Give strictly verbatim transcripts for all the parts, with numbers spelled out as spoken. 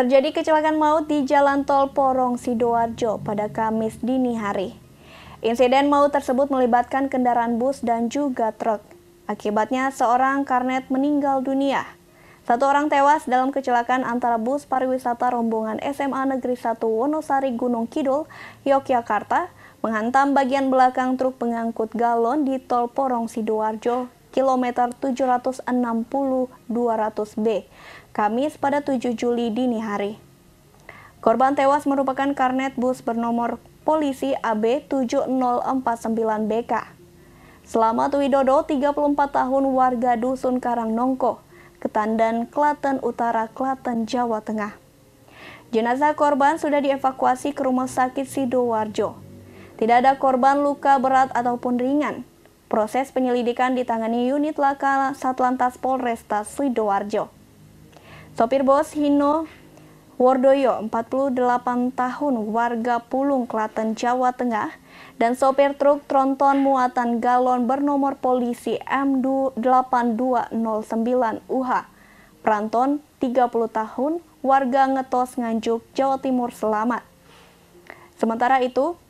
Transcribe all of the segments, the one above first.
Terjadi kecelakaan maut di Jalan Tol Porong Sidoarjo pada Kamis dini hari. Insiden maut tersebut melibatkan kendaraan bus dan juga truk. Akibatnya seorang karnet meninggal dunia. Satu orang tewas dalam kecelakaan antara bus pariwisata rombongan S M A Negeri satu Wonosari Gunung Kidul, Yogyakarta, menghantam bagian belakang truk pengangkut galon di Tol Porong Sidoarjo, kilometer tujuh ratus enam puluh dua ratus B, Kamis pada tujuh Juli dini hari. Korban tewas merupakan karnet bus bernomor polisi A B tujuh nol empat sembilan B K. Slamet Widodo, tiga puluh empat tahun, warga Dusun Karangnongko, Ketandan, Klaten Utara, Klaten, Jawa Tengah. Jenazah korban sudah dievakuasi ke Rumah Sakit Sidoarjo. Tidak ada korban luka berat ataupun ringan. Proses penyelidikan ditangani unit laka Satlantas Polresta Sidoarjo. Sopir bos Hino Wardoyo, empat puluh delapan tahun, warga Pulung, Klaten, Jawa Tengah, dan sopir truk tronton muatan galon bernomor polisi M delapan dua nol sembilan U H, Pranton, tiga puluh tahun, warga Ngetos, Nganjuk, Jawa Timur, selamat. Sementara itu,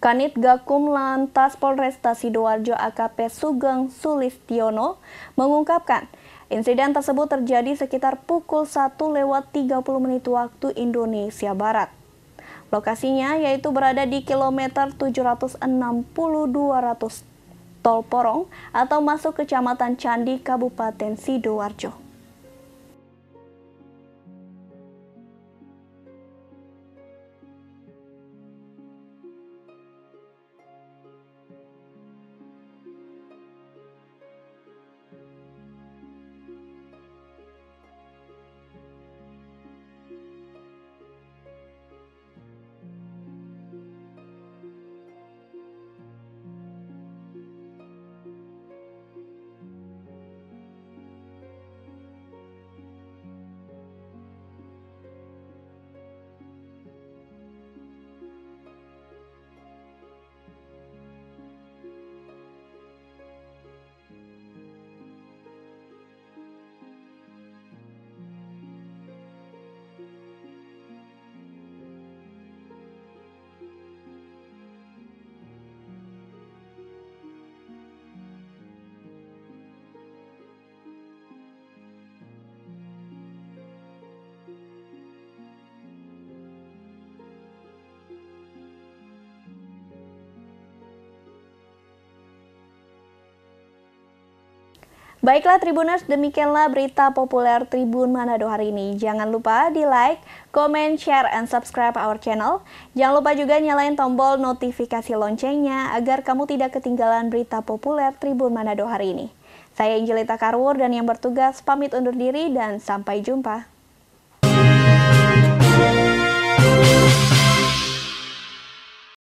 Kanit Gakum Lantas Polresta Sidoarjo A K P Sugeng Sulistiyono mengungkapkan insiden tersebut terjadi sekitar pukul satu lewat tiga puluh menit waktu Indonesia Barat. Lokasinya yaitu berada di kilometer tujuh ratus enam puluh dua ratus Tol Porong atau masuk Kecamatan Candi, Kabupaten Sidoarjo. Baiklah Tribuners, demikianlah berita populer Tribun Manado hari ini. Jangan lupa di like, comment, share, and subscribe our channel. Jangan lupa juga nyalain tombol notifikasi loncengnya agar kamu tidak ketinggalan berita populer Tribun Manado hari ini. Saya Angelita Karwur dan yang bertugas pamit undur diri dan sampai jumpa.